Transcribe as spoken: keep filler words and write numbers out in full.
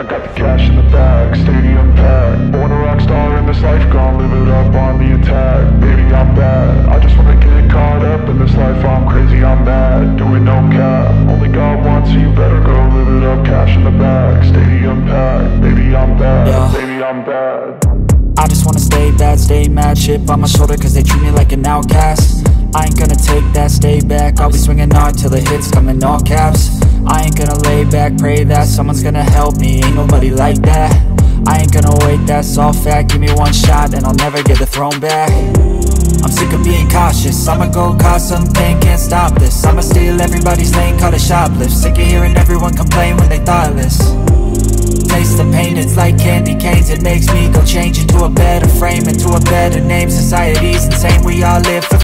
I got the cash in the bag, stadium packed. Born a rock star in this life, gon' live it up on the attack. Baby, I'm bad, I just wanna get caught up in this life. I'm crazy, I'm mad, doing no cap. Only God wants, so you better go live it up. Cash in the bag, stadium packed. Baby, I'm bad, yeah. Baby, I'm bad. I just wanna stay bad, stay mad. Shit on my shoulder, cause they treat me like an outcast. I ain't gonna take that, stay back. I'll be swinging hard till the hits come in all caps. I ain't gonna lay back, pray that someone's gonna help me, ain't nobody like that. I ain't gonna wait, that's all fact. Give me one shot and I'll never get the throne back. I'm sick of being cautious, I'ma go cause something, can't stop this. I'ma steal everybody's lane, call it shoplift. Sick of hearing everyone complain when they thoughtless. Taste the pain, it's like candy canes. It makes me go change into a better frame, into a better name. Society's insane, we all live for